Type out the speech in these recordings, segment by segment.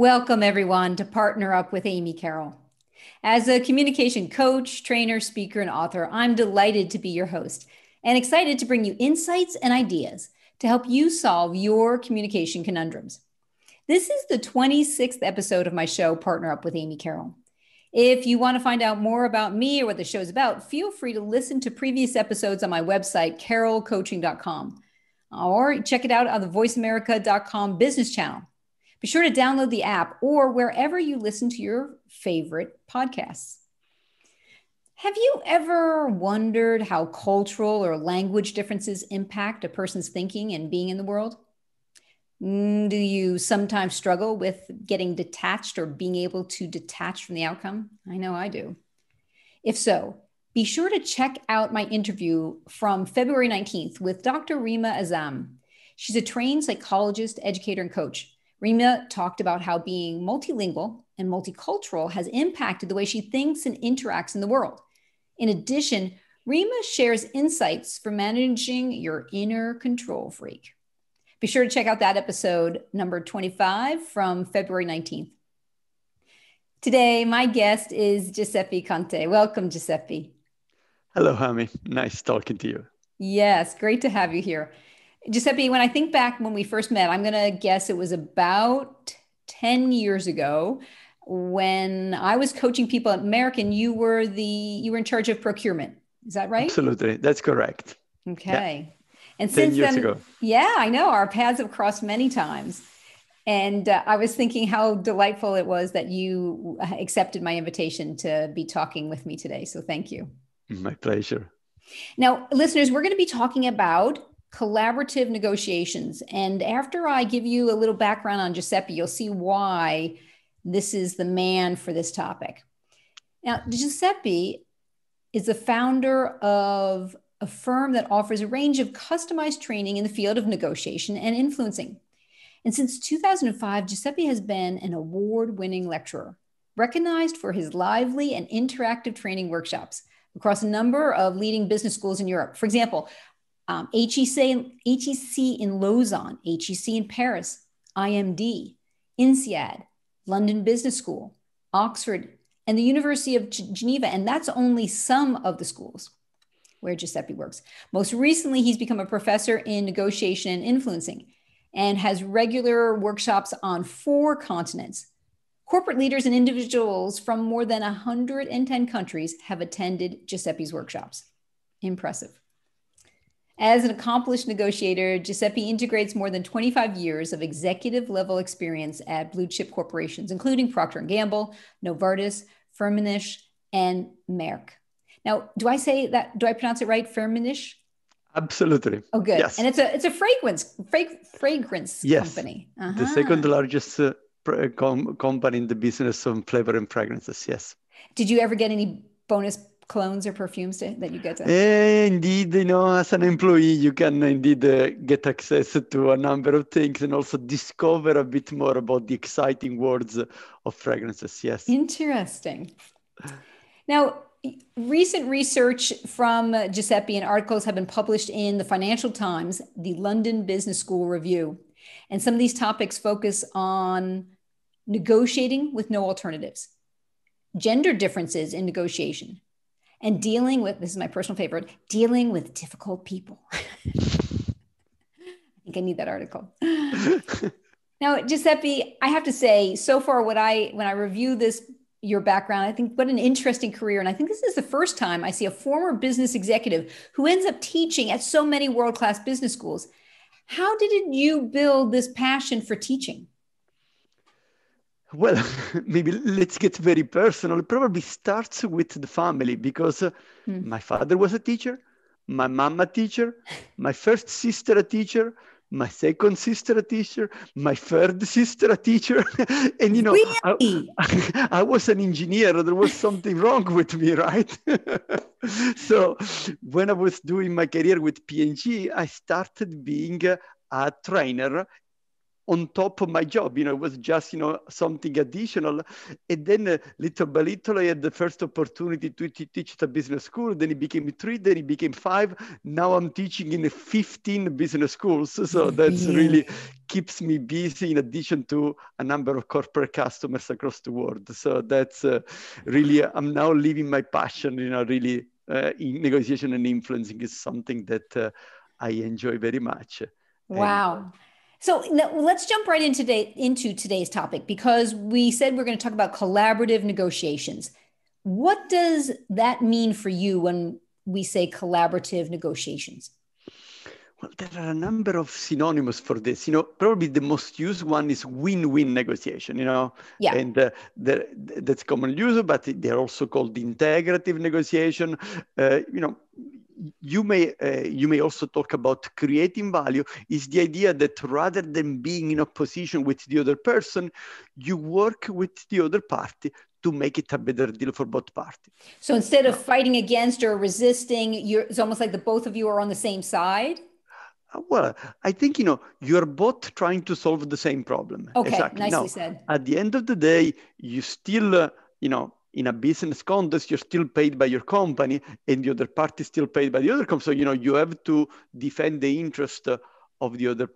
Welcome, everyone, to Partner Up with Amy Carroll. As a communication coach, trainer, speaker, and author, I'm delighted to be your host and excited to bring you insights and ideas to help you solve your communication conundrums. This is the 26th episode of my show, Partner Up with Amy Carroll. If you want to find out more about me or what the show's about, feel free to listen to previous episodes on my website, carrollcoaching.com, or check it out on the voiceamerica.com business channel. Be sure to download the app or wherever you listen to your favorite podcasts. Have you ever wondered how cultural or language differences impact a person's thinking and being in the world? Do you sometimes struggle with getting detached or being able to detach from the outcome? I know I do. If so, be sure to check out my interview from February 19th with Dr. Rima Azam. She's a trained psychologist, educator, and coach. Rima talked about how being multilingual and multicultural has impacted the way she thinks and interacts in the world. In addition, Rima shares insights for managing your inner control freak. Be sure to check out that episode number 25 from February 19th. Today, my guest is Giuseppe Conti. Welcome, Giuseppe. Hello, Amy. Nice talking to you. Yes, great to have you here. Giuseppe, when I think back when we first met, I'm going to guess it was about 10 years ago when I was coaching people at Merck and you were in charge of procurement. Is that right? Absolutely. That's correct. Okay. Yeah. And since then, yeah, I know our paths have crossed many times. And I was thinking how delightful it was that you accepted my invitation to be talking with me today. So thank you. My pleasure. Now, listeners, we're going to be talking about collaborative negotiations. And after I give you a little background on Giuseppe, you'll see why this is the man for this topic. Now, Giuseppe is the founder of a firm that offers a range of customized training in the field of negotiation and influencing. And since 2005, Giuseppe has been an award-winning lecturer, recognized for his lively and interactive training workshops across a number of leading business schools in Europe. For example, HEC in Lausanne, HEC in Paris, IMD, INSEAD, London Business School, Oxford, and the University of Geneva. And that's only some of the schools where Giuseppe works. Most recently, he's become a professor in negotiation and influencing and has regular workshops on 4 continents. Corporate leaders and individuals from more than 110 countries have attended Giuseppe's workshops. Impressive. As an accomplished negotiator, Giuseppe integrates more than 25 years of executive level experience at blue chip corporations, including Procter & Gamble, Novartis, Firmenich, and Merck. Now, do I say that? Do I pronounce it right? Firmenich? Absolutely. Oh, good. Yes. And it's a fragrance yes. company. Uh-huh. The second largest company in the business of flavor and fragrances. Yes. Did you ever get any bonus clones or perfumes that you get? Indeed, as an employee, you can indeed get access to a number of things and also discover a bit more about the exciting worlds of fragrances. Yes. Interesting. Now, recent research from Giuseppe and articles have been published in the Financial Times, the London Business School Review, and some of these topics focus on negotiating with no alternatives, gender differences in negotiation, and dealing with, this is my personal favorite, dealing with difficult people. I think I need that article. Now, Giuseppe, I have to say, so far when I review this, your background, I think what an interesting career. And I think this is the first time I see a former business executive who ends up teaching at so many world-class business schools. How did you build this passion for teaching? Well, maybe let's get very personal. It probably starts with the family because my father was a teacher, my mom a teacher, my first sister a teacher, my second sister a teacher, my third sister a teacher. And really? I was an engineer. There was something wrong with me, right? So when I was doing my career with P&G, I started being a trainer on top of my job. You know, it was just, something additional. And then little by little, I had the first opportunity to teach at a business school. Then it became 3, then it became 5. Now I'm teaching in 15 business schools. So that's really keeps me busy in addition to a number of corporate customers across the world. So that's really, I'm now living my passion, really in negotiation and influencing is something that I enjoy very much. Wow. So let's jump right into today's topic, because we said we're going to talk about collaborative negotiations. What does that mean for you when we say collaborative negotiations? Well, there are a number of synonyms for this. Probably the most used one is win-win negotiation, Yeah. And that's commonly used, but they're also called integrative negotiation. You may also talk about creating value. Is the idea that rather than being in opposition with the other person, you work with the other party to make it a better deal for both parties. So instead of fighting against or resisting, it's almost like the both of you are on the same side? Well, I think, you're both trying to solve the same problem. Okay, exactly. Nicely said. At the end of the day, you still, in a business contest, you're still paid by your company and the other party is still paid by the other company. So, you have to defend the interest of your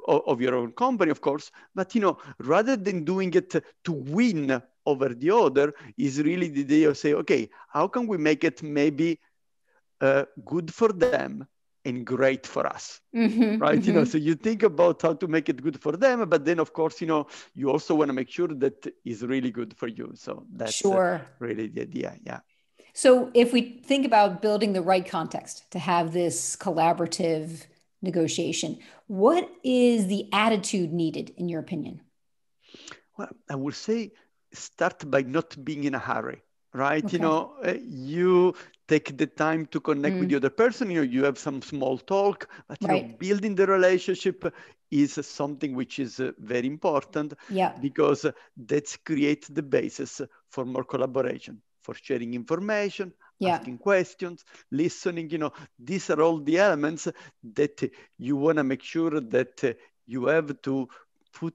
own company, of course. But, rather than doing it to win over the other, is really the idea of say, okay, how can we make it maybe good for them and great for us, right? Mm-hmm. So you think about how to make it good for them, but then of course, you also want to make sure that is really good for you. So that's really the idea, yeah. So if we think about building the right context to have this collaborative negotiation, what is the attitude needed in your opinion? Well, I would say start by not being in a hurry. Right. Okay. You take the time to connect with the other person. You have some small talk, but building the relationship is something which is very important because that creates the basis for more collaboration, for sharing information, asking questions, listening. These are all the elements that you want to make sure that you have to put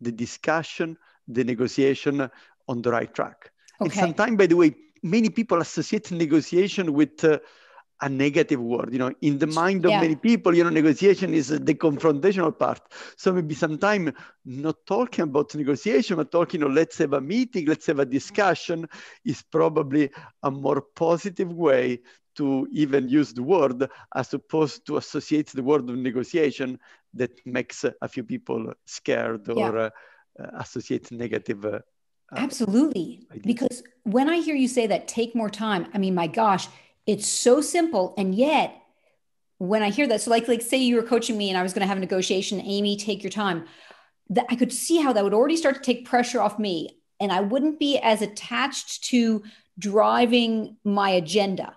the discussion, the negotiation on the right track. Okay. And sometimes, by the way, many people associate negotiation with a negative word. In the mind of many people, negotiation is the confrontational part. So maybe sometimes not talking about negotiation, but talking, let's have a meeting, let's have a discussion is probably a more positive way to even use the word as opposed to associate the word of negotiation that makes a few people scared or associate negative Absolutely. Because when I hear you say that, take more time. I mean, my gosh, it's so simple. And yet when I hear that, so like say you were coaching me and I was going to have a negotiation, Amy, take your time. That I could see how that would already start to take pressure off me. And I wouldn't be as attached to driving my agenda.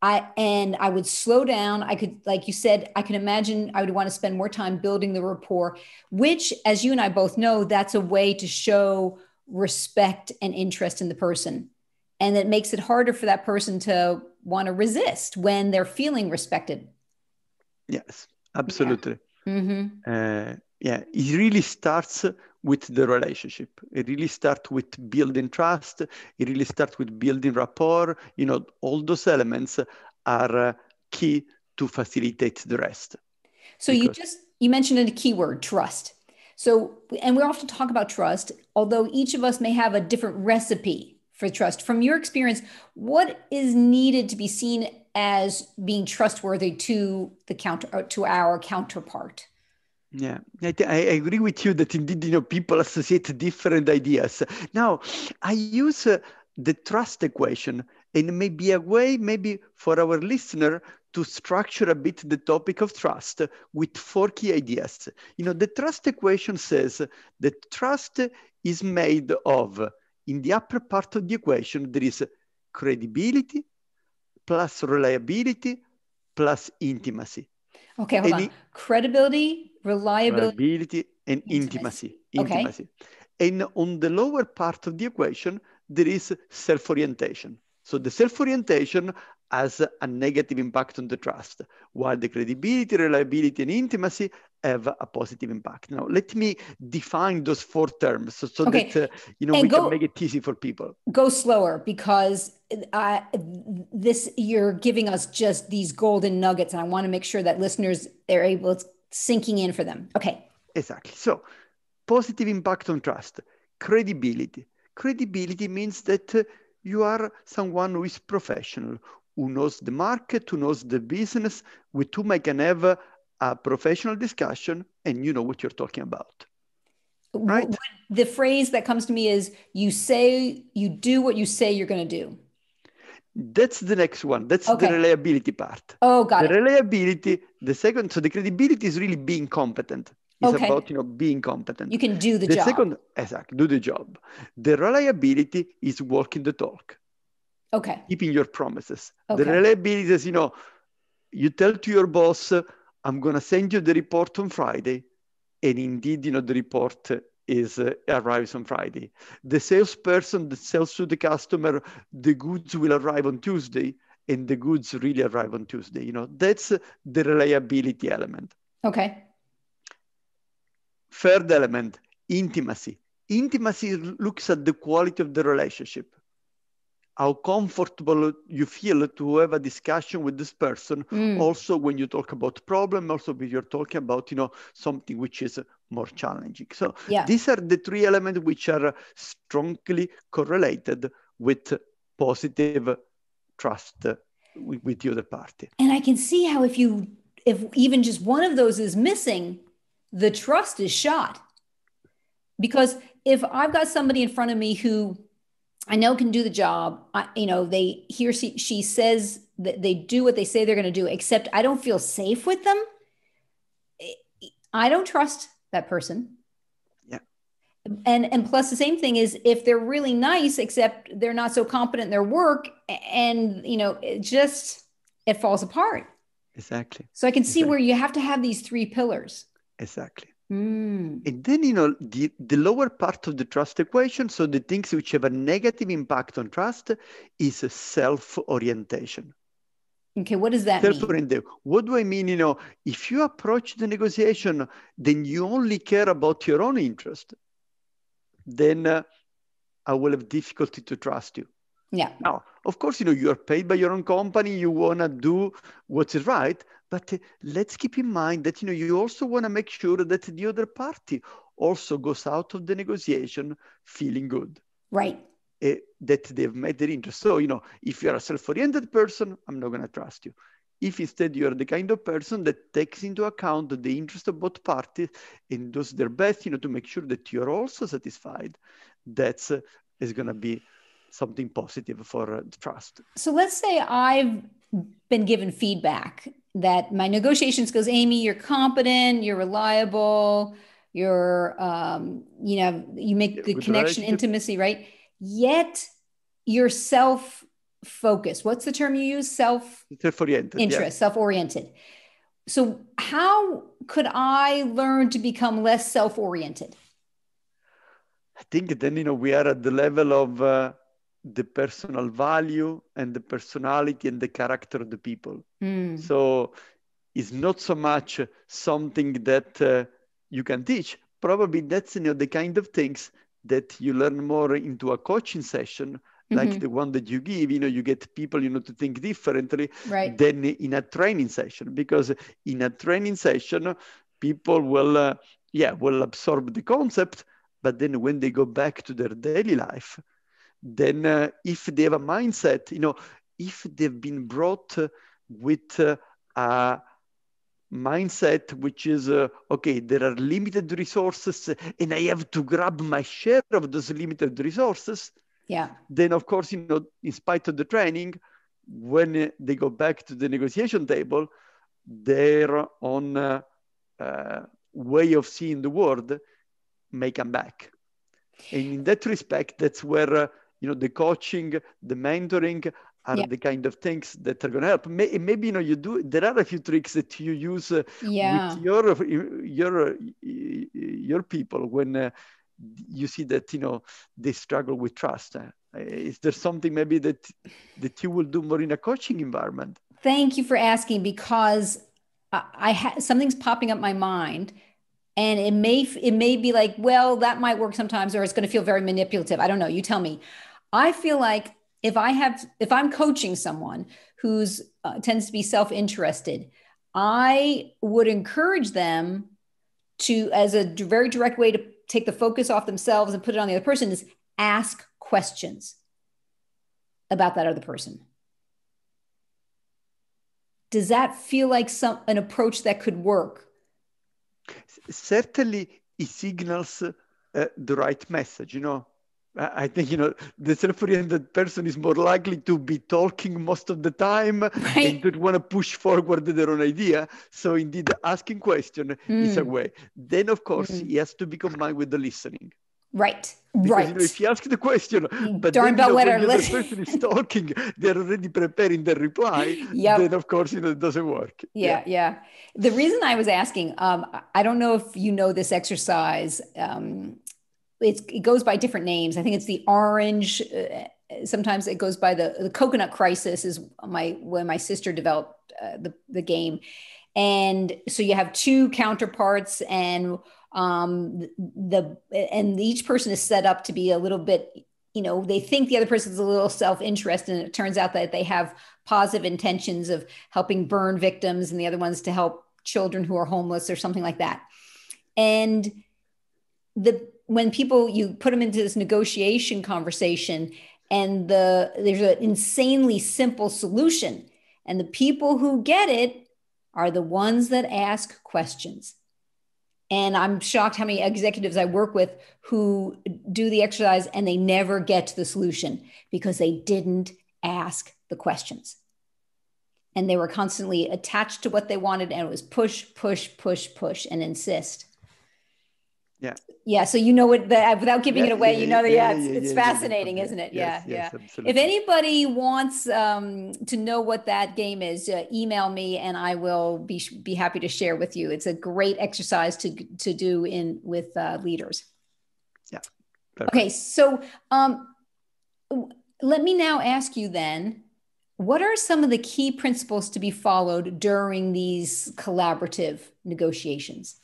And I would slow down. I could, like you said, I can imagine I would want to spend more time building the rapport, which as you and I both know, that's a way to show respect and interest in the person. And it makes it harder for that person to want to resist when they're feeling respected. Yes, absolutely. Yeah. Mm-hmm. It really starts with the relationship. It really starts with building trust. It really starts with building rapport. All those elements are key to facilitate the rest. So you mentioned a key word, trust. So, and we often talk about trust, although each of us may have a different recipe for trust. From your experience, what is needed to be seen as being trustworthy to our counterpart? Yeah, I agree with you that indeed, people associate different ideas. Now, I use the trust equation, and maybe a way, for our listener to structure a bit the topic of trust with 4 key ideas. The trust equation says that trust is made of, in the upper part of the equation, there is credibility plus reliability plus intimacy. Okay, hold on. Credibility, reliability, and intimacy. Okay. And on the lower part of the equation, there is self-orientation. So the self-orientation has a negative impact on the trust, while the credibility, reliability, and intimacy have a positive impact. Now, let me define those four terms so okay. that we can make it easy for people. Go slower, because you're giving us just these golden nuggets, and I want to make sure that listeners are able to sinking in for them. Okay. Exactly. So, positive impact on trust, credibility. Credibility means that you are someone who is professional, who knows the market, who knows the business, with whom I can have a professional discussion, and you know what you're talking about, right? The phrase that comes to me is, you do what you say you're going to do. That's the next one. That's okay. The reliability part. Oh, got it. Reliability, the second, so the credibility is really being competent. It's okay. about, being competent. You can do the job. Second, exactly, do the job. The reliability is walking the talk. Okay. Keeping your promises. Okay. The reliability is, you tell to your boss, I'm going to send you the report on Friday. And indeed, the report is arrives on Friday. The salesperson that sells to the customer, the goods will arrive on Tuesday, and the goods really arrive on Tuesday. That's the reliability element. Okay. Third element, intimacy. Intimacy looks at the quality of the relationship. How comfortable you feel to have a discussion with this person. Mm. Also, when you talk about problem, also when you're talking about, something which is more challenging. So These are the three elements which are strongly correlated with positive trust with the other party. And I can see how if even just one of those is missing, the trust is shot. Because if I've got somebody in front of me who I know can do the job, she says that they do what they say they're going to do, except I don't feel safe with them, I don't trust that person. Yeah. And plus the same thing is if they're really nice, except they're not so competent in their work, and it falls apart. Exactly. So I can see where you have to have these three pillars. Exactly. Mm. And then, the lower part of the trust equation, so the things which have a negative impact on trust, is self-orientation. Okay, what does that mean? What do I mean? If you approach the negotiation, then you only care about your own interest, then I will have difficulty to trust you. Yeah. Now, of course, you are paid by your own company, you want to do what is right, but let's keep in mind that, you also want to make sure that the other party also goes out of the negotiation feeling good. Right. That they've met their interest. So, if you're a self-oriented person, I'm not going to trust you. If instead you're the kind of person that takes into account the interest of both parties and does their best, to make sure that you're also satisfied, that's is going to be something positive for trust. So let's say I've been given feedback that my negotiations goes, Amy, you're competent, you're reliable, you're, you make good connection, intimacy, right? Yet you're self-focused. What's the term you use? Self-oriented. Self-oriented. So how could I learn to become less self-oriented? I think then, we are at the level of the personal value and the personality and the character of the people. Mm. So it's not so much something that you can teach. Probably that's the kind of things that you learn more into a coaching session, like the one that you give. You get people to think differently than in a training session, because in a training session, people will absorb the concept, but then when they go back to their daily life, then if they have a mindset, if they've been brought with a mindset which is, okay, there are limited resources and I have to grab my share of those limited resources, then of course, in spite of the training, when they go back to the negotiation table, their own way of seeing the world may come back. And in that respect, that's where the coaching, the mentoring are the kind of things that are going to help. Maybe, you do, there are a few tricks that you use with your people when you see that, they struggle with trust. Is there something maybe that you will do more in a coaching environment? Thank you for asking, because something's popping up in my mind, and it may be like, well, that might work sometimes, or it's going to feel very manipulative. I don't know. You tell me. I feel like if I'm coaching someone who's tends to be self-interested, I would encourage them to, as a very direct way to take the focus off themselves and put it on the other person, is ask questions about that other person. Does that feel like an approach that could work? Certainly, it signals the right message. You know, I think, you know, the self-oriented person is more likely to be talking most of the time, right, and to want to push forward their own idea. So indeed, asking question is a way. Then, of course, it has to be combined with the listening. Right, because, right. You know, if you ask the question, but then, you know, when the other person is talking, they're already preparing their reply, yep, then of course, you know, it doesn't work. Yeah. The reason I was asking, I don't know if you know this exercise, it goes by different names. I think it's the orange, sometimes it goes by the coconut crisis is when my sister developed the game. And so you have two counterparts, and each person is set up to be a little bit, you know, they think the other person is a little self-interested, and it turns out that they have positive intentions of helping burn victims, and the other one's to help children who are homeless or something like that. And when people, you put them into this negotiation conversation, and there's an insanely simple solution, and the people who get it are the ones that ask questions. And I'm shocked how many executives I work with who do the exercise and they never get to the solution because they didn't ask the questions. And they were constantly attached to what they wanted, and it was push, push, push, push, and insist. Yeah. Yeah. So you know what, without giving it away, it's fascinating, isn't it? Yes, yeah. Yes, yeah. Absolutely. If anybody wants to know what that game is, email me and I will be happy to share with you. It's a great exercise to do with leaders. Yeah. Perfect. Okay. So let me now ask you then, what are some of the key principles to be followed during these collaborative negotiations?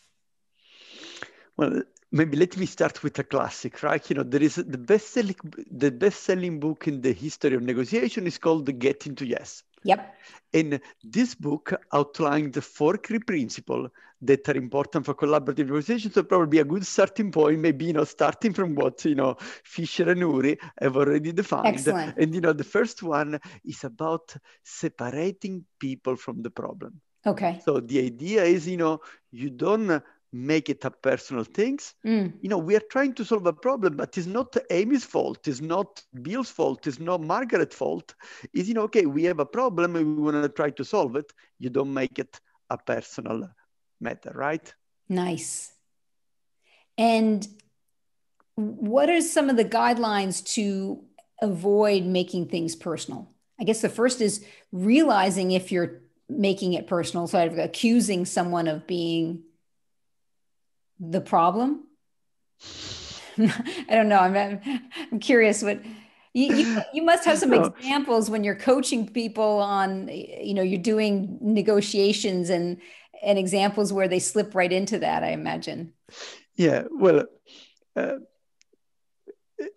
Well, maybe let me start with a classic, right? You know, there is the best-selling book in the history of negotiation is called Getting to Yes. Yep. And this book outlined the four key principles that are important for collaborative negotiation. So probably a good starting point, maybe, you know, starting from what, you know, Fisher and Ury have already defined. Excellent. And, you know, the first one is about separating people from the problem. Okay. So the idea is, you know, you don't make it a personal things. You know, we are trying to solve a problem, but it's not Amy's fault. It's not Bill's fault. It's not Margaret's fault. It's, you know, okay, we have a problem and we want to try to solve it. You don't make it a personal matter, right? Nice. And what are some of the guidelines to avoid making things personal? I guess the first is realizing if you're making it personal, sort of accusing someone of being the problem? I don't know. I'm curious. What you must have some examples when you're coaching people on, you know, you're doing negotiations and examples where they slip right into that, I imagine. Yeah. Well,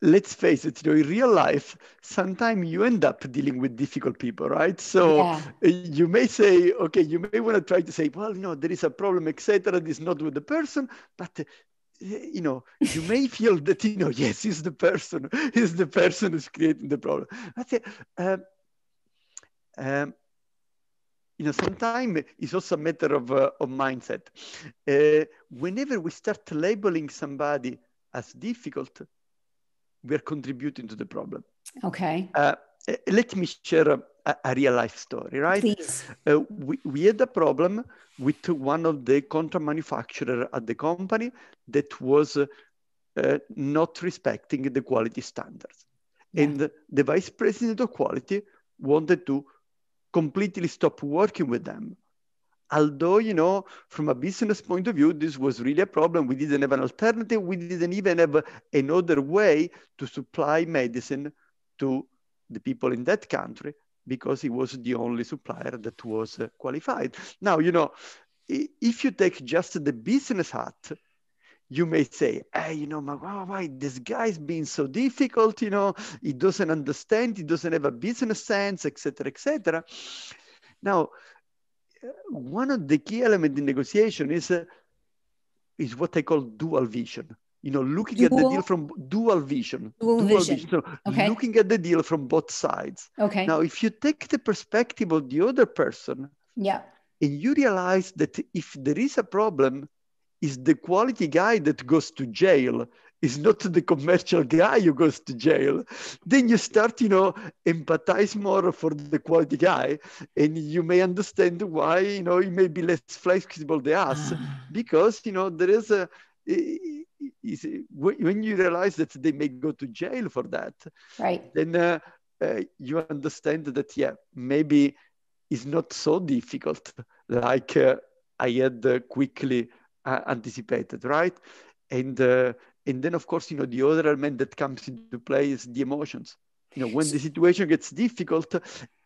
let's face it, you know, in real life, sometimes you end up dealing with difficult people, right? So you may say, okay, you may want to try to say, well, no, there is a problem, etc. It's not with the person, but you know, you may feel that, you know, yes, it's the person who's creating the problem. You know, sometimes it's also a matter of mindset. Whenever we start labeling somebody as difficult, we are contributing to the problem. Okay. Let me share a real life story, right? Please. We had a problem with one of the contract manufacturers at the company that was not respecting the quality standards. Yeah. And the vice president of quality wanted to completely stop working with them. Although, you know, from a business point of view, this was really a problem. We didn't have an alternative. We didn't even have another way to supply medicine to the people in that country because he was the only supplier that was qualified. Now, you know, if you take just the business hat, you may say, hey, you know, why this guy's being so difficult, you know, he doesn't understand, he doesn't have a business sense, etc., etc. Now, one of the key elements in negotiation is what I call dual vision. You know, looking at the deal from dual vision. So looking at the deal from both sides. Okay. Now, if you take the perspective of the other person, yeah, and you realize that if there is a problem, is the quality guy that goes to jail, is not the commercial guy who goes to jail, then you start, you know, empathize more for the quality guy, and you may understand why, you know, he may be less flexible than us, because, you know, there is a, when you realize that they may go to jail for that, right, then you understand that, yeah, maybe it's not so difficult, like I had quickly anticipated, right? And then, of course, you know, the other element that comes into play is the emotions. You know, when the situation gets difficult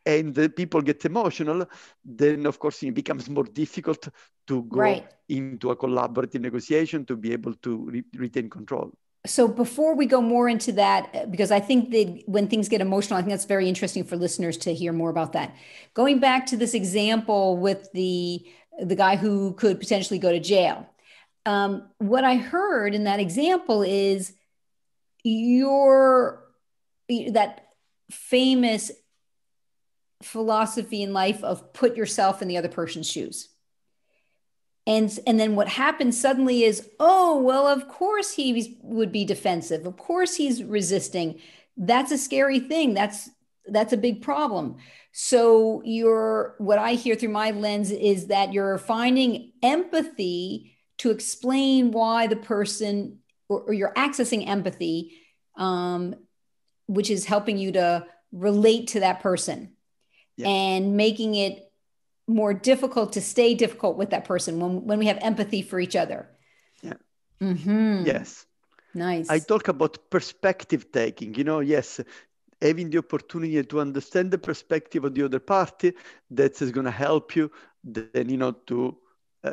and the people get emotional, then, of course, it becomes more difficult to go into a collaborative negotiation to be able to retain control. So before we go more into that, because I think that when things get emotional, I think that's very interesting for listeners to hear more about that. Going back to this example with the guy who could potentially go to jail. What I heard in that example is that famous philosophy in life of put yourself in the other person's shoes. And then what happens suddenly is, oh, well, of course he would be defensive. Of course he's resisting. That's a scary thing. That's a big problem. So what I hear through my lens is that you're finding empathy to explain why the person, or you're accessing empathy, which is helping you to relate to that person and making it more difficult to stay difficult with that person when we have empathy for each other. Yeah. Mm-hmm. Yes. Nice. I talk about perspective taking, you know, having the opportunity to understand the perspective of the other party, that is going to help you then, you know, to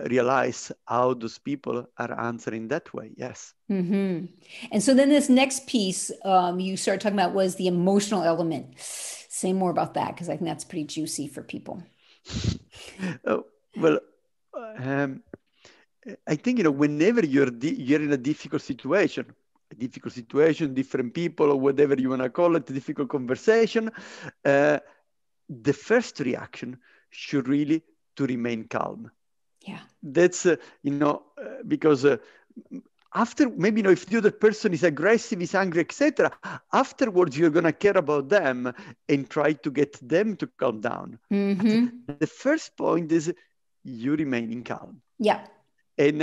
realize how those people are answering that way. Yes. Mm-hmm. And so then this next piece you started talking about was the emotional element. Say more about that, because I think that's pretty juicy for people. I think, you know, whenever you're in a difficult situation, different people, or whatever you want to call it, a difficult conversation, the first reaction should really to remain calm. Yeah. That's, you know, because after, maybe, you know, if the other person is aggressive, is angry, etc., afterwards, you're going to care about them and try to get them to calm down. Mm-hmm. The first point is you remaining calm. Yeah. And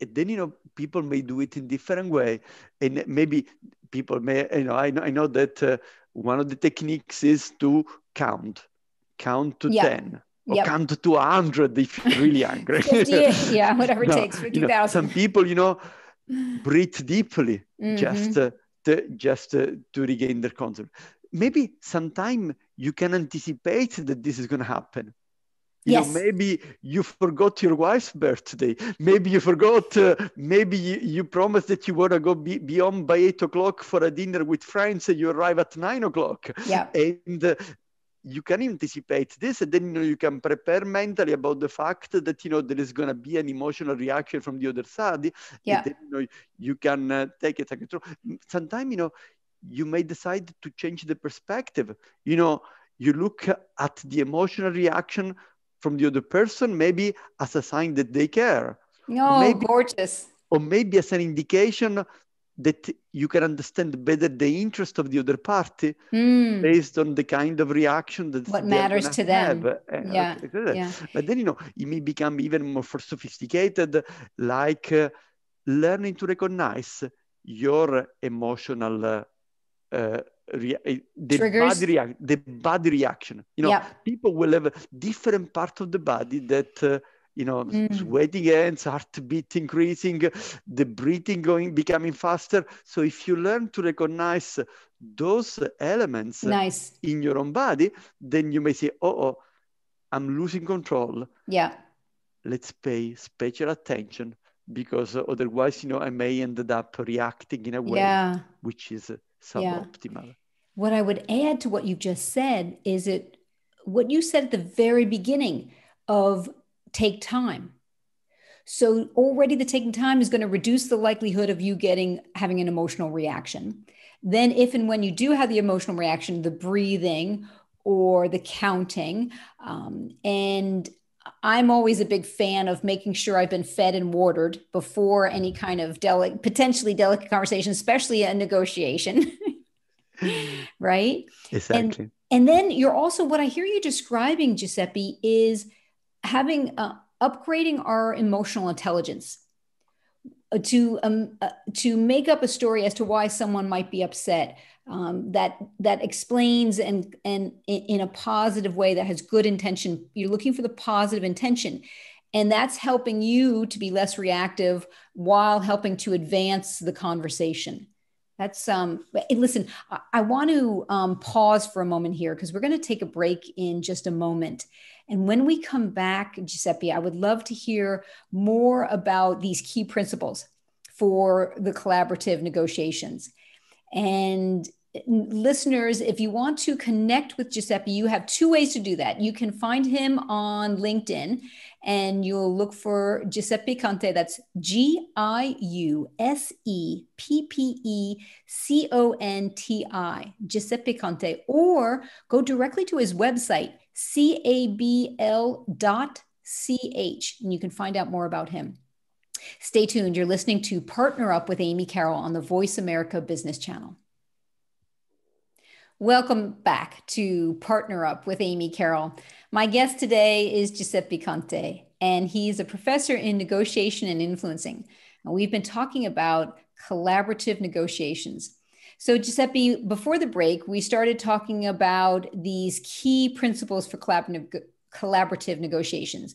then, you know, people may do it in different way. And maybe people may, you know, I know that one of the techniques is to count to 10 or count to 100 if you're really angry. 58, yeah, whatever it takes, 50,000. You know, some people, you know, breathe deeply to regain their control. Maybe sometime you can anticipate that this is going to happen. You know, maybe you forgot your wife's birthday. Maybe you forgot, maybe you promised that you want to go be home by 8 o'clock for a dinner with friends, and you arrive at 9 o'clock. Yeah. And you can anticipate this, and then, you know, you can prepare mentally about the fact that, you know, there is going to be an emotional reaction from the other side. Yeah. And then, you know, you can take it control. Sometimes, you know, you may decide to change the perspective. You know, you look at the emotional reaction from the other person, maybe as a sign that they care. No, maybe, gorgeous. Or maybe as an indication that you can understand better the interest of the other party based on the kind of reaction that what matters to them. Yeah. But then, you know, it may become even more sophisticated, like learning to recognize your emotional the body reaction. You know, people will have different parts of the body that you know, sweaty hands, heartbeat increasing, the breathing going, becoming faster. So if you learn to recognize those elements in your own body, then you may say, oh, I'm losing control. Yeah. Let's pay special attention, because otherwise, you know, I may end up reacting in a way which is suboptimal. Yeah. What I would add to what you just said is what you said at the very beginning of take time. So already the taking time is going to reduce the likelihood of you having an emotional reaction. Then if and when you do have the emotional reaction, the breathing or the counting, and I'm always a big fan of making sure I've been fed and watered before any kind of potentially delicate conversation, especially a negotiation. Right? Exactly. And then you're also, what I hear you describing, Giuseppe, is having upgrading our emotional intelligence to make up a story as to why someone might be upset, that explains and in a positive way that has good intention. You're looking for the positive intention, and that's helping you to be less reactive while helping to advance the conversation. That's listen, I want to pause for a moment here because we're going to take a break in just a moment. And when we come back, Giuseppe, I would love to hear more about these key principles for the collaborative negotiations. And listeners, if you want to connect with Giuseppe, you have two ways to do that. You can find him on LinkedIn, and you'll look for Giuseppe Conti. That's Giuseppe Conti, Giuseppe Conti. Or go directly to his website, cabl.ch, and you can find out more about him. Stay tuned. You're listening to Partner Up with Amy Carroll on the Voice America Business Channel. Welcome back to Partner Up with Amy Carroll. My guest today is Giuseppe Conti, and he's a professor in negotiation and influencing. And we've been talking about collaborative negotiations. So Giuseppe, before the break, we started talking about these key principles for collaborative negotiations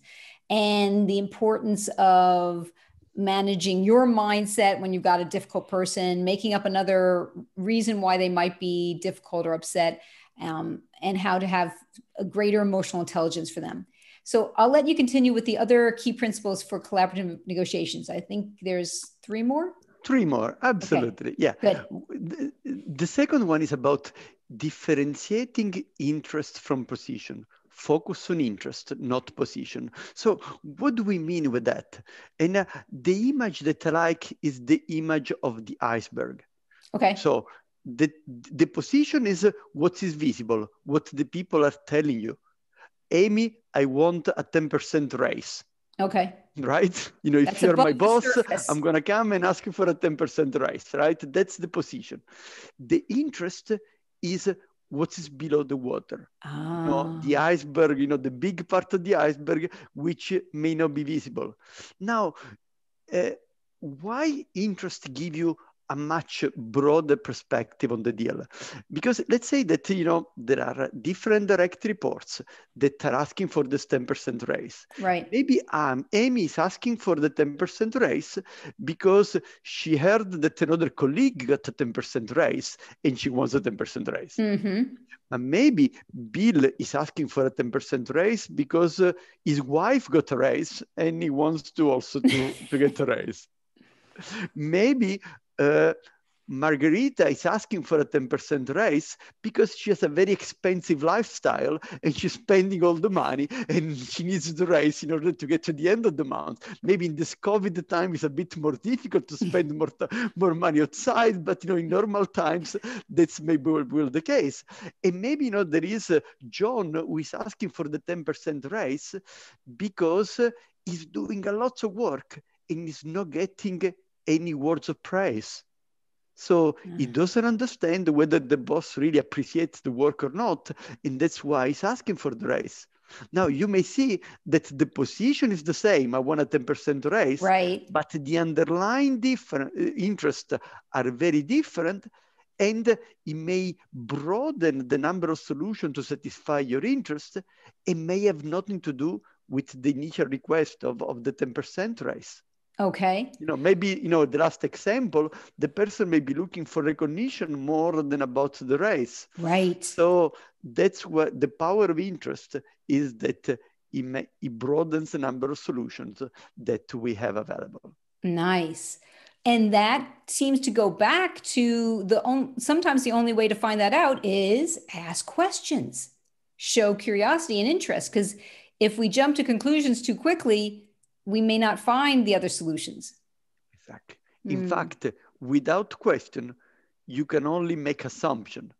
and the importance of managing your mindset when you've got a difficult person, making up another reason why they might be difficult or upset, and how to have a greater emotional intelligence for them. So I'll let you continue with the other key principles for collaborative negotiations. I think there's three more? Three more, absolutely, okay. Yeah. Good. The second one is about differentiating interest from position. Focus on interest, not position. So what do we mean with that? And the image that I like is the image of the iceberg. Okay. So the position is what is visible, what the people are telling you. Amy, I want a 10% raise. Okay. Right? You know, if you're my boss, I'm going to come and ask you for a 10% raise, right? That's the position. The interest is what is below the water, you know, the iceberg, you know, the big part of the iceberg, which may not be visible. Now, why interest give you a much broader perspective on the deal? Because let's say that, you know, there are different direct reports that are asking for this 10% raise. Right. Maybe Amy is asking for the 10% raise because she heard that another colleague got a 10% raise and she wants a 10% raise. Mm-hmm. And maybe Bill is asking for a 10% raise because his wife got a raise and he wants to also to get a raise. Maybe Margarita is asking for a 10% raise because she has a very expensive lifestyle and she's spending all the money and she needs the raise in order to get to the end of the month. Maybe in this COVID time it's a bit more difficult to spend more money outside, but you know, in normal times, that's maybe will the case. And maybe, you know, there is John who is asking for the 10% raise because he's doing a lot of work and is not getting any words of praise. So he doesn't understand whether the boss really appreciates the work or not. And that's why he's asking for the raise. Now you may see that the position is the same. I want a 10% raise, right? But the underlying interests are very different. And it may broaden the number of solutions to satisfy your interest. It may have nothing to do with the initial request of the 10% raise. Okay. You know, maybe, you know, the last example, the person may be looking for recognition more than about the raise. Right. So that's what the power of interest is, that it broadens the number of solutions that we have available. Nice. And that seems to go back to sometimes the only way to find that out is ask questions, show curiosity and interest. Because if we jump to conclusions too quickly, we may not find the other solutions. Exactly. In fact, without question, you can only make assumption.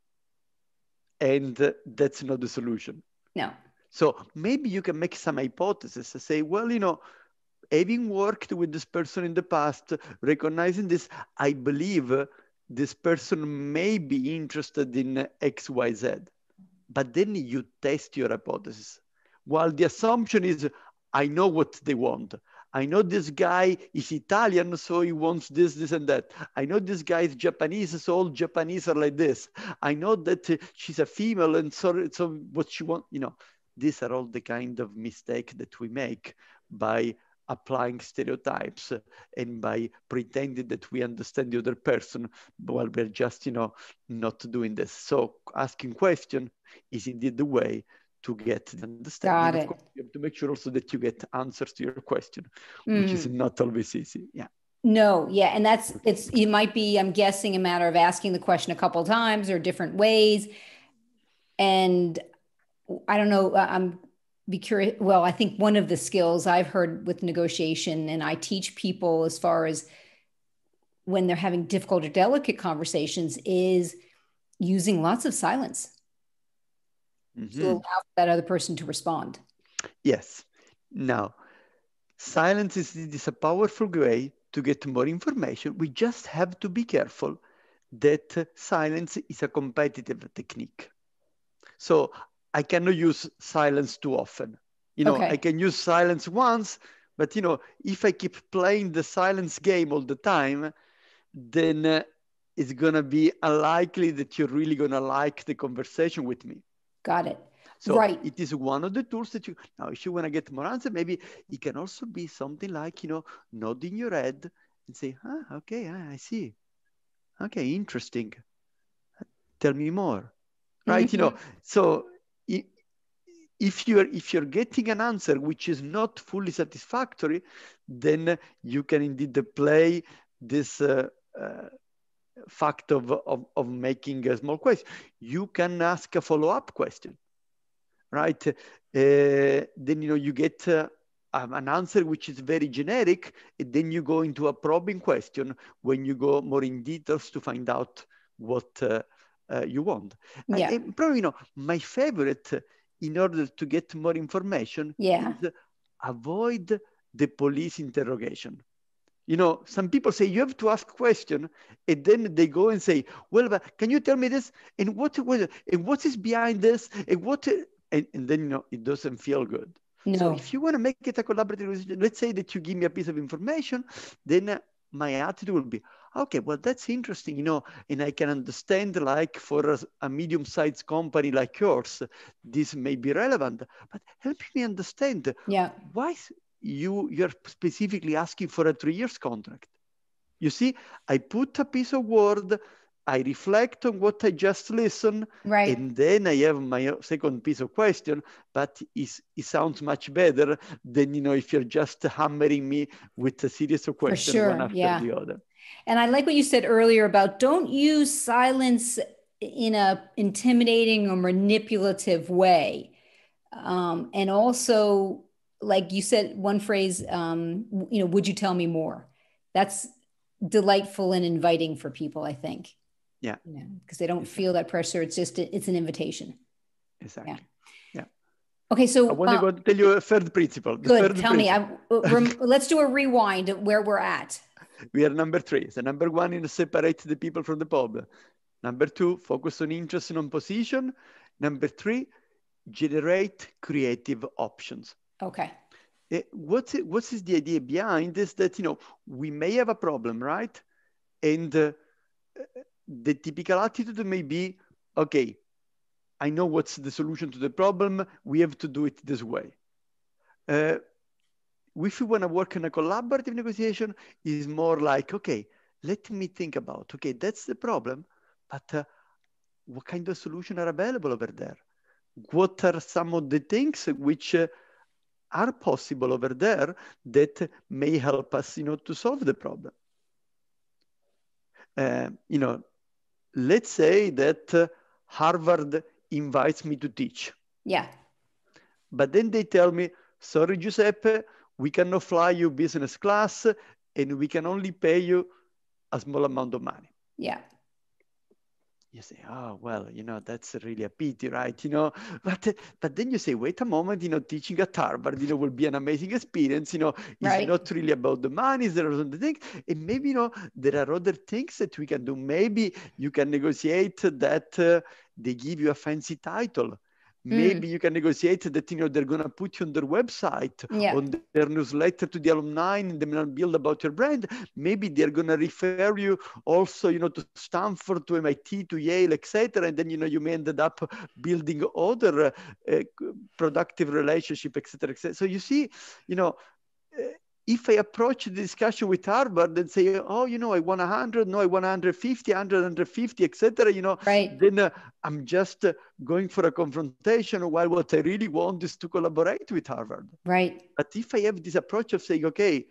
And that's not the solution. No. So maybe you can make some hypotheses and say, well, you know, having worked with this person in the past, recognizing this, I believe this person may be interested in X, Y, Z. But then you test your hypothesis. While the assumption is, I know what they want. I know this guy is Italian, so he wants this, this, and that. I know this guy is Japanese, so all Japanese are like this. I know that she's a female, and so what she wants, you know. These are all the kind of mistake that we make by applying stereotypes and by pretending that we understand the other person while we're just, you know, not doing this. So asking question is indeed the way to get the understanding. Of course, you have to make sure also that you get answers to your question, which is not always easy. Yeah. No. Yeah. And it might be, I'm guessing, a matter of asking the question a couple of times or different ways. And I don't know, be curious. Well, I think one of the skills I've heard with negotiation, and I teach people as far as when they're having difficult or delicate conversations, is using lots of silence to allow that other person to respond. Yes. Now, silence is a powerful way to get more information. We just have to be careful that silence is a competitive technique. So I cannot use silence too often. You know, okay. I can use silence once, but you know, if I keep playing the silence game all the time, then it's going to be unlikely that you're really going to like the conversation with me. Got it. So right. It is one of the tools that you, now if you want to get more answer, maybe it can also be something like, you know, nodding your head and say, okay, I see. Okay, interesting. Tell me more. Right? You know, so if you're getting an answer which is not fully satisfactory, then you can indeed play this fact of making a small question. You can ask a follow-up question, right? Then, you know, you get an answer which is very generic, and then you go into a probing question when you go more in details to find out what you want. Yeah. And probably, you know, my favorite in order to get more information, is avoid the police interrogation. You know, some people say you have to ask question, and then they go and say, "Well, but can you tell me this? And what is behind this? And what?" And then you know it doesn't feel good. No. So if you want to make it a collaborative relationship, let's say that you give me a piece of information, then my attitude will be, okay, well, that's interesting, you know, and I can understand, like, for a medium-sized company like yours, this may be relevant, but help me understand why you're specifically asking for a 3-year contract. You see, I put a piece of word, I reflect on what I just listened, right, and then I have my second piece of question, but it sounds much better than, you know, if you're just hammering me with a series of questions one after the other. And I like what you said earlier about don't use silence in a intimidating or manipulative way. And also, like you said, one phrase, you know, would you tell me more? That's delightful and inviting for people, I think. Yeah. You know, because they don't feel that pressure. It's just, it's an invitation. Exactly. Yeah. Okay. So I want to go tell you a third principle. Good. Tell me. Let's do a rewind where we're at. We are number 3. So number 1 is separate the people from the problem. Number 2, focus on interest and on position. Number 3, generate creative options. Okay. What is the idea behind this? That, you know, we may have a problem, right? And the typical attitude may be, okay, I know what's the solution to the problem. We have to do it this way. If you want to work on a collaborative negotiation, is more like, okay, let me think about, okay, that's the problem, but what kind of solutions are available over there? What are some of the things which are possible over there that may help us, you know, to solve the problem? You know, let's say that Harvard invites me to teach. Yeah. But then they tell me, sorry, Giuseppe, we cannot fly you business class and we can only pay you a small amount of money. Yeah. You say, oh, well, you know, that's really a pity, right? You know, but then you say, wait a moment, you know, teaching at Harvard, you know, will be an amazing experience. You know, it's right. Not really about the money. There are other things. And maybe, you know, there are other things that we can do. Maybe you can negotiate that they give you a fancy title. Maybe you can negotiate that, you know, they're going to put you on their website, on their newsletter to the alumni, and they're going to build about your brand. Maybe they're going to refer you also, you know, to Stanford, to MIT, to Yale, etc. And then, you know, you may end up building other productive relationship, etc., etc. So you see, you know, if I approach the discussion with Harvard and say, oh, you know, I want 100, no, I want 150, 100, 150, et cetera, you know, then I'm just going for a confrontation while what I really want is to collaborate with Harvard. Right. But if I have this approach of saying, okay,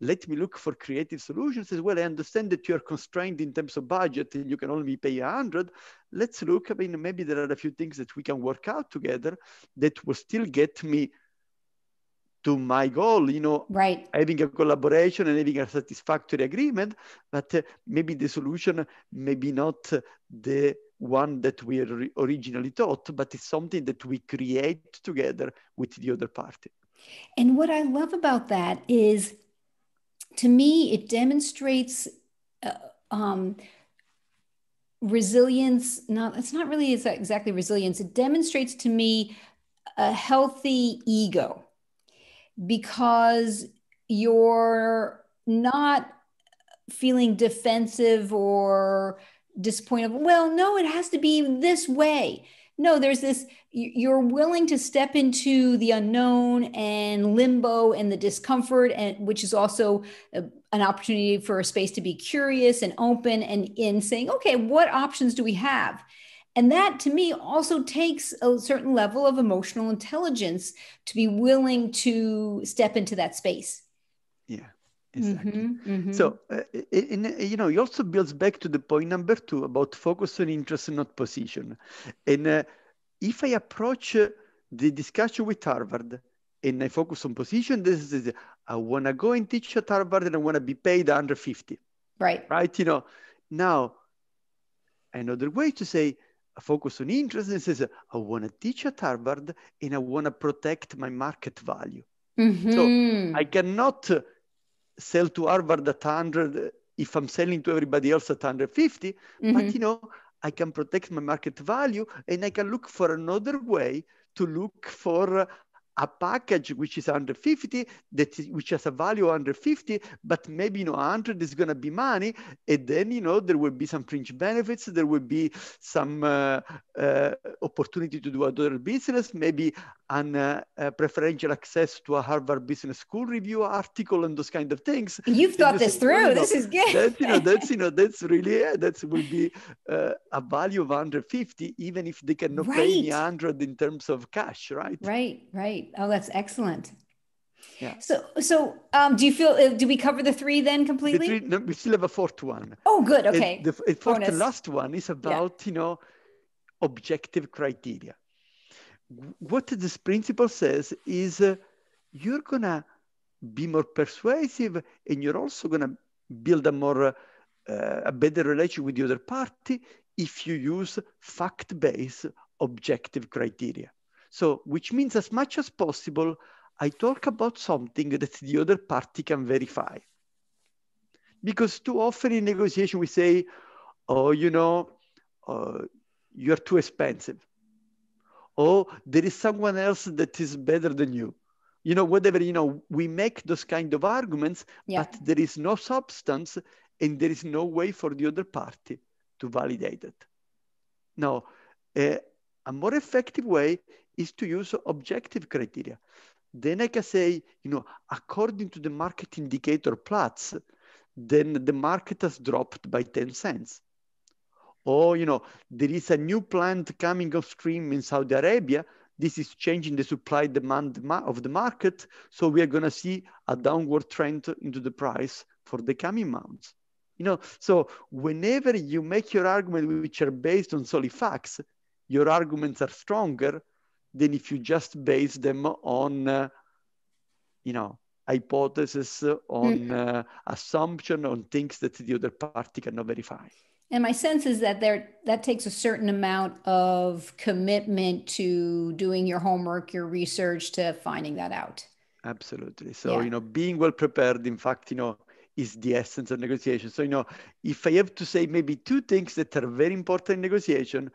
let me look for creative solutions as well, I understand that you are constrained in terms of budget and you can only pay 100. Let's look, I mean, maybe there are a few things that we can work out together that will still get me to my goal, you know, having a collaboration and having a satisfactory agreement, but maybe the solution may be not the one that we originally thought, but it's something that we create together with the other party. And what I love about that is, to me, it demonstrates resilience. It's not really exactly resilience. It demonstrates to me a healthy ego, because you're not feeling defensive or disappointed. Well, no, it has to be this way. No, there's this, you're willing to step into the unknown and limbo and the discomfort, and which is also an opportunity for a space to be curious and open and in saying, okay, what options do we have? And that, to me, also takes a certain level of emotional intelligence to be willing to step into that space. Yeah, exactly. So, you know, it also builds back to the point number 2 about focus on interest and not position. And if I approach the discussion with Harvard and I focus on position, this is, I want to go and teach at Harvard and I want to be paid under 50. Right. Right, you know. Now, another way to say, I focus on interest and says, I want to teach at Harvard and I want to protect my market value. So I cannot sell to Harvard at 100 if I'm selling to everybody else at 150, but you know, I can protect my market value and I can look for another way to look for a package which is 150, which has a value of 150, but maybe, you know, 100 is going to be money. And then, you know, there will be some fringe benefits. There will be some opportunity to do other business, maybe an preferential access to a Harvard Business School Review article and those kind of things. You've thought this through. You know, this is good. That's really, that will be a value of 150, even if they cannot pay me 100 in terms of cash, right? Right. Oh, that's excellent. Yeah. So, do you feel? Do we cover the 3 then completely? No, we still have a 4th one. Oh, good. Okay. And the 4th and last one is about you know, objective criteria. What this principle says is you're gonna be more persuasive, and you're also gonna build a better relationship with the other party if you use fact-based objective criteria. So, which means as much as possible, I talk about something that the other party can verify. Because too often in negotiation, we say, oh, you know, you're too expensive. Oh, there is someone else that is better than you. You know, whatever, you know, we make those kind of arguments, but there is no substance and there is no way for the other party to validate it. Now, a more effective way is to use objective criteria. Then I can say, you know, according to the market indicator Platts, then the market has dropped by 10 cents. Or, you know, there is a new plant coming off stream in Saudi Arabia. This is changing the supply demand of the market. So we are going to see a downward trend into the price for the coming months. You know, so whenever you make your argument, which are based on solid facts, your arguments are stronger than if you just base them on, you know, hypothesis, on assumption, on things that the other party cannot verify. And my sense is that that takes a certain amount of commitment to doing your homework, your research, to finding that out. Absolutely. So, you know, being well prepared, in fact, you know, is the essence of negotiation. So, you know, if I have to say maybe two things that are very important in negotiation,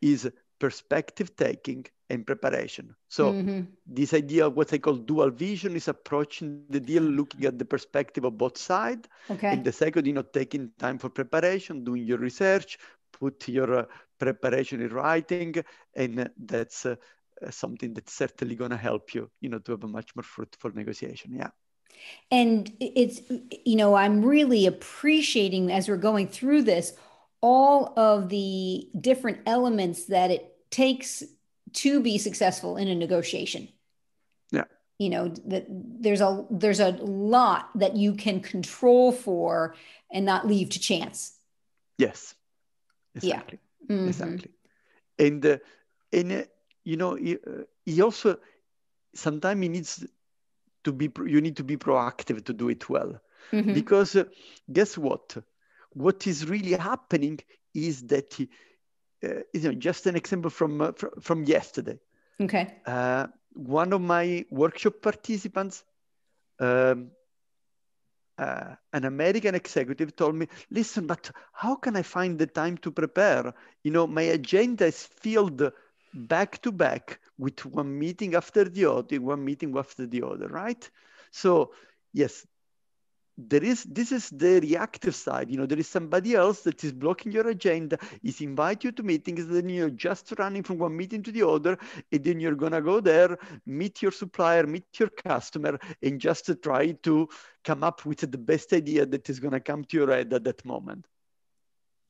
is perspective taking and preparation. So this idea of what I call dual vision is approaching the deal, looking at the perspective of both sides. And the second, you know, taking time for preparation, doing your research, put your preparation in writing. And that's something that's certainly going to help you, you know, to have a much more fruitful negotiation. Yeah. And it's, you know, I'm really appreciating as we're going through this, all of the different elements that it takes to be successful in a negotiation. Yeah. You know, that there's a lot that you can control for and not leave to chance. Yes. Exactly. Yeah. Mm-hmm. Exactly. And you know, he also, sometimes he needs to be, you need to be proactive to do it well. Mm-hmm. Because guess what? What is really happening is that he, you know, just an example from yesterday. Okay. One of my workshop participants, an American executive, told me, "Listen, but how can I find the time to prepare? You know, my agenda is filled back to back with one meeting after the other, one meeting after the other, right?" So, yes. This is the reactive side. You know, there is somebody else that is blocking your agenda, is invite you to meetings, then you're just running from one meeting to the other, and then you're going to go there, meet your supplier, meet your customer, and just try to come up with the best idea that is going to come to your head at that moment.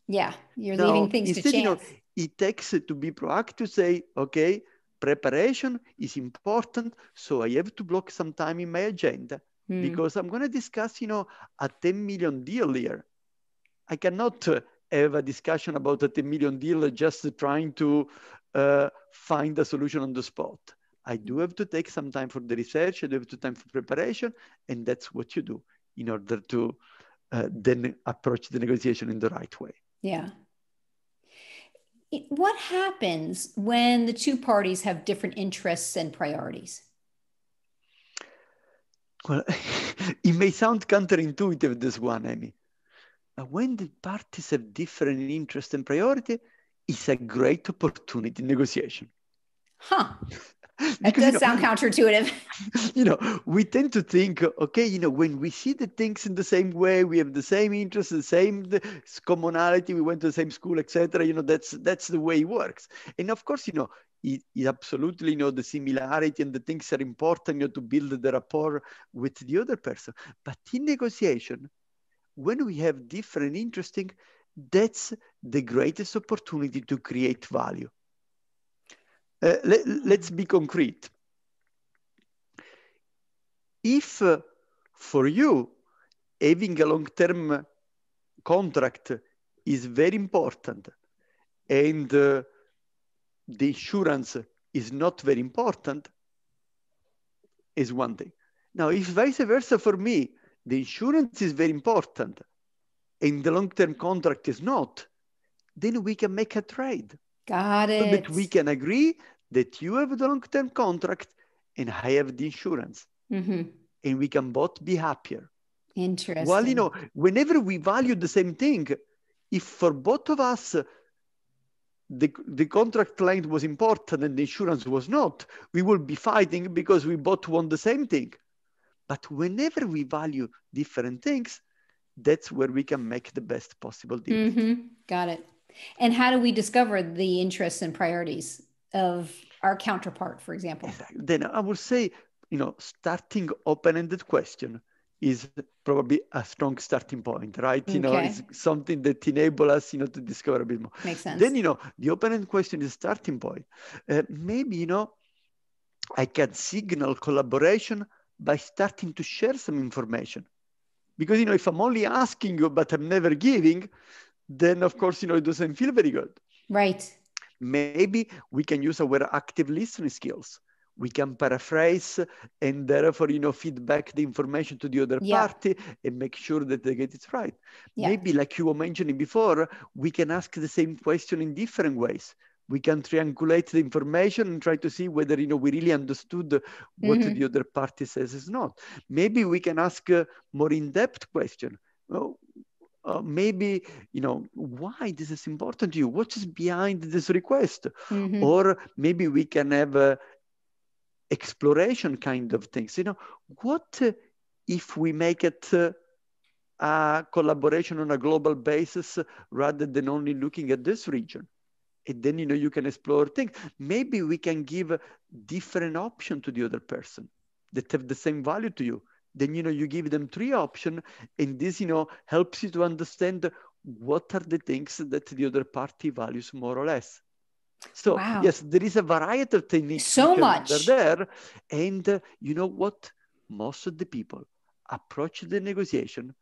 Yeah, you're now, leaving things to chance. You know, it takes to be proactive to say, okay, preparation is important, so I have to block some time in my agenda. Because I'm going to discuss, you know, a $10 million deal here. I cannot have a discussion about a $10 million deal just trying to find a solution on the spot. I do have to take some time for the research. I do have to time for preparation. And that's what you do in order to then approach the negotiation in the right way. Yeah. What happens when the two parties have different interests and priorities? Well, it may sound counterintuitive, this one, Amy. But when the parties have different interests and priority, it's a great opportunity in negotiation. Huh. Because, that does sound counterintuitive. You know, we tend to think, okay, you know, when we see the things in the same way, we have the same interests, the same commonality, we went to the same school, etc. You know, that's the way it works. And of course, you know, it absolutely, you know, the similarity and the things are important, you know, to build the rapport with the other person. But in negotiation, when we have different interesting, that's the greatest opportunity to create value. Let's be concrete. If for you, having a long-term contract is very important and the insurance is not very important, is one thing. Now, if vice versa for me, the insurance is very important and the long-term contract is not, then we can make a trade. Got it. So that we can agree that you have the long-term contract and I have the insurance. Mm-hmm. And we can both be happier. Interesting. Well, you know, whenever we value the same thing, if for both of us, the contract length was important and the insurance was not, we will be fighting because we both want the same thing. But whenever we value different things, that's where we can make the best possible deal. Mm-hmm. Got it. And how do we discover the interests and priorities of our counterpart, for example? Then I would say starting open-ended question is probably a strong starting point, right? Okay. It's something that enables us, to discover a bit more. Makes sense. Then, the open-ended question is starting point. Maybe, I can signal collaboration by starting to share some information. Because, if I'm only asking you, but I'm never giving, then of course, it doesn't feel very good. Right. Maybe we can use our active listening skills. We can paraphrase and therefore, feedback the information to the other party and make sure that they get it right. Yeah. Maybe like you were mentioning before, we can ask the same question in different ways. We can triangulate the information and try to see whether, we really understood what the other party says is not. Maybe we can ask a more in-depth question. Well, maybe, why this is important to you? What is behind this request? Mm-hmm. Or maybe we can have exploration kind of things. What if we make it a collaboration on a global basis rather than only looking at this region? And then, you can explore things. Maybe we can give a different option to the other person that have the same value to you. Then, you give them three options, and this, helps you to understand what are the things that the other party values more or less. So, wow. Yes, there is a variety of techniques. So much. There. And you know what? Most of the people approach the negotiation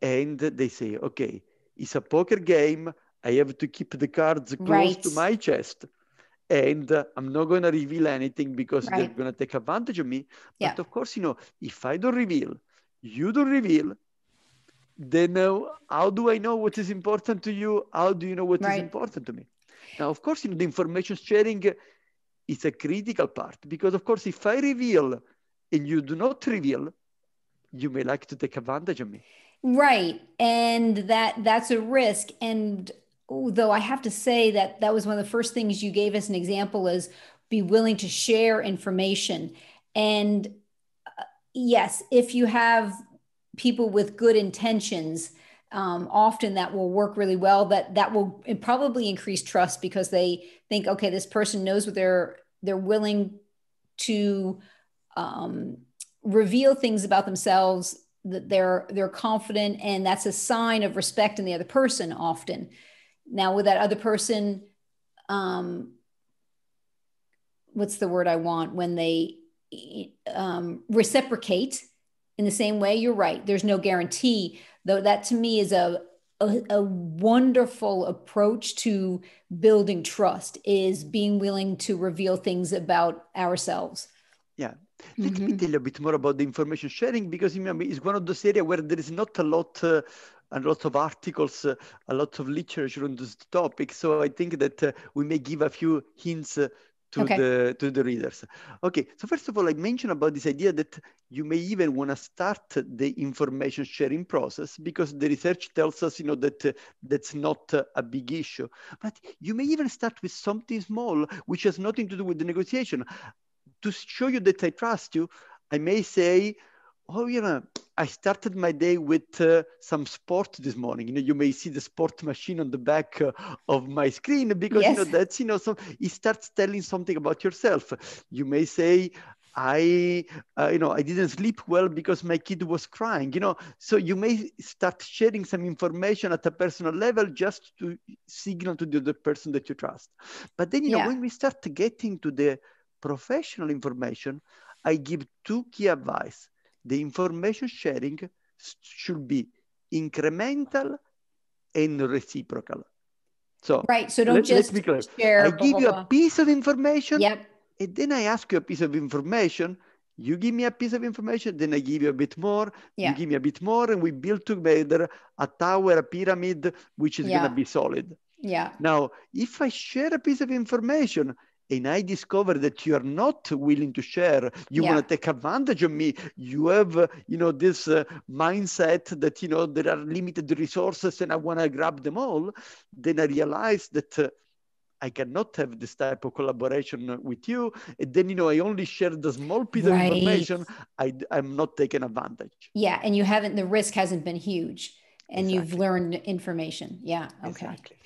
and they say, okay, it's a poker game. I have to keep the cards close to my chest and I'm not going to reveal anything because they're going to take advantage of me. Yeah. But of course, if I don't reveal, you don't reveal, then how do I know what is important to you? How do you know what is important to me? Now, of course, the information sharing is a critical part because of course, if I reveal and you do not reveal, you may like to take advantage of me. Right. And that's a risk. And though I have to say that was one of the first things you gave us an example is be willing to share information. And yes, if you have people with good intentions, often that will work really well, but that will probably increase trust because they think, okay, this person knows what they're willing to reveal things about themselves, that they're confident, and that's a sign of respect in the other person often. Now, with that other person, what's the word I want? When they reciprocate in the same way, you're right. There's no guarantee, though. That to me is a wonderful approach to building trust, is being willing to reveal things about ourselves. Yeah. Let me tell you a bit more about the information sharing, because it's one of those areas where there is not a lot of articles, a lot of literature on this topic. So I think that we may give a few hints to the readers. Okay, so first of all, I mentioned about this idea that you may even want to start the information sharing process because the research tells us, that that's not a big issue. But you may even start with something small, which has nothing to do with the negotiation. To show you that I trust you, I may say, I started my day with some sport this morning. You may see the sport machine on the back of my screen because, that's, so it starts telling something about yourself. You may say, I didn't sleep well because my kid was crying, so you may start sharing some information at a personal level just to signal to the other person that you trust. But then, when we start getting to the professional information, I give two key advice. The information sharing should be incremental and reciprocal. So, right. So don't just be clear. Share. I give you a piece of information, and then I ask you a piece of information. You give me a piece of information, then I give you a bit more. Yeah. You give me a bit more, and we build together a tower, a pyramid, which is going to be solid. Yeah. Now, if I share a piece of information, and I discover that you are not willing to share, you want to take advantage of me, you have, this mindset that, there are limited resources and I want to grab them all, then I realize that I cannot have this type of collaboration with you. And then, I only share the small piece of information. I'm not taking advantage. Yeah, and the risk hasn't been huge. And exactly. You've learned information. Yeah. Okay. Exactly.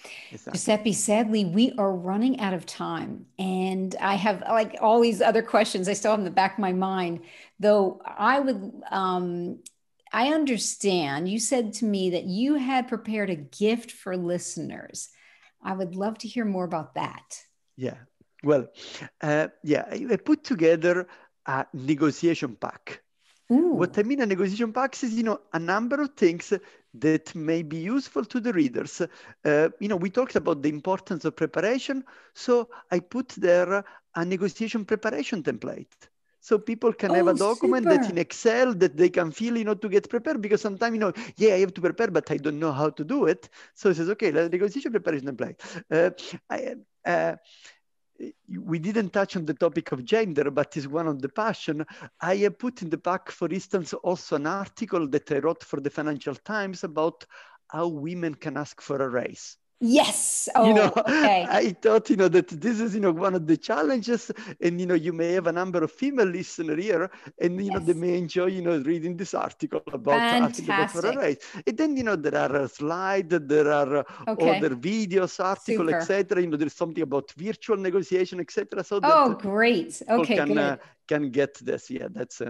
Giuseppe, sadly, we are running out of time. And I have like all these other questions I still have in the back of my mind, though I would, I understand you said to me that you had prepared a gift for listeners. I would love to hear more about that. Yeah. Well, I put together a negotiation pack. Ooh. What I mean a negotiation pack is, a number of things that may be useful to the readers. We talked about the importance of preparation. So I put there a negotiation preparation template. So people can have a document that in Excel that they can feel, to get prepared, because sometimes, I have to prepare, but I don't know how to do it. So it says, okay, the negotiation preparation template. We didn't touch on the topic of gender, but is one of the passion. I have put in the pack, for instance, also an article that I wrote for the Financial Times about how women can ask for a raise. Yes. Oh, okay. I thought, that this is, one of the challenges, and, you may have a number of female listeners here, and, they may enjoy, reading this article about asking for a raise. And then, there are slides, there are other videos, articles, etc. There's something about virtual negotiation, etc. So that great. Okay, people can get this. Yeah, that's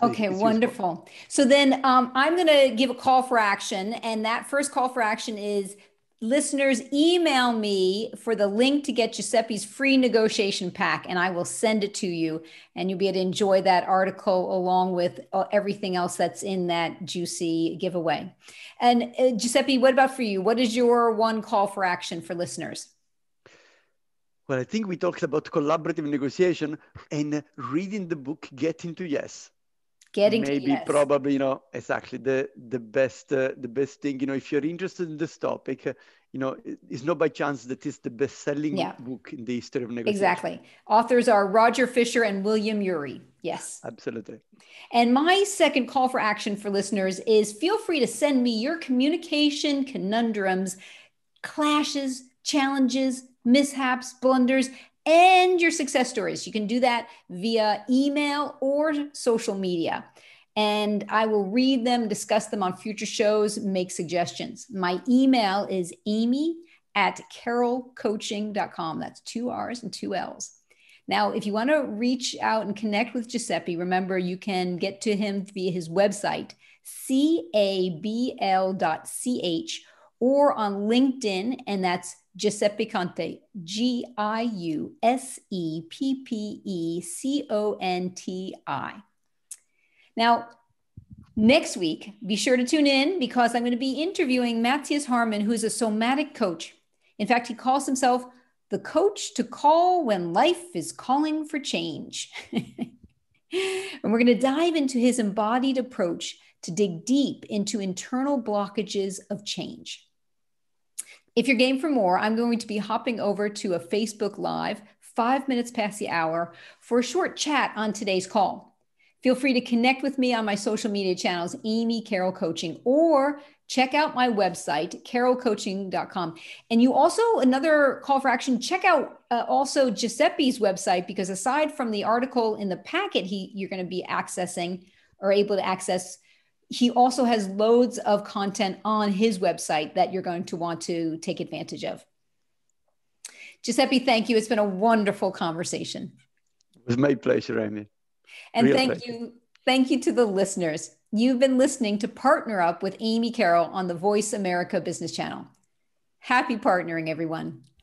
okay, wonderful. Useful. So then I'm going to give a call for action, and that first call for action is, listeners, email me for the link to get Giuseppe's free negotiation pack, and I will send it to you, and you'll be able to enjoy that article along with everything else that's in that juicy giveaway. And Giuseppe, what about for you? What is your one call for action for listeners? Well, I think we talked about collaborative negotiation and reading the book, Getting to Yes. Probably, exactly the best thing, if you're interested in this topic, it's not by chance that it's the best-selling book in the history of negotiation. Exactly. Authors are Roger Fisher and William Ury. Yes. Absolutely. And my second call for action for listeners is feel free to send me your communication conundrums, clashes, challenges, mishaps, blunders, and your success stories. You can do that via email or social media. And I will read them, discuss them on future shows, make suggestions. My email is amy@carrollcoaching.com. That's 2 R's and 2 L's. Now, if you want to reach out and connect with Giuseppe, remember you can get to him via his website, cabl.ch, or on LinkedIn, and that's Giuseppe Conti, Giuseppe Conti. Now, next week, be sure to tune in because I'm going to be interviewing Matthias Harmon, who's a somatic coach. In fact, he calls himself the coach to call when life is calling for change. And we're going to dive into his embodied approach to dig deep into internal blockages of change. If you're game for more, I'm going to be hopping over to a Facebook Live 5 minutes past the hour for a short chat on today's call. Feel free to connect with me on my social media channels, Amy Carroll Coaching, or check out my website, carrollcoaching.com. And you also, another call for action, check out also Giuseppe's website, because aside from the article in the packet you're going to be accessing or able to access, he also has loads of content on his website that you're going to want to take advantage of. Giuseppe, thank you. It's been a wonderful conversation. It was my pleasure, Amy. And thank you. Thank you to the listeners. You've been listening to Partner Up with Amy Carroll on the Voice America Business Channel. Happy partnering, everyone.